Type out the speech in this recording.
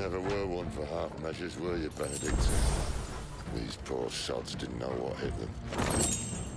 Never were one for half measures, were you, Benedict? These poor sods didn't know what hit them.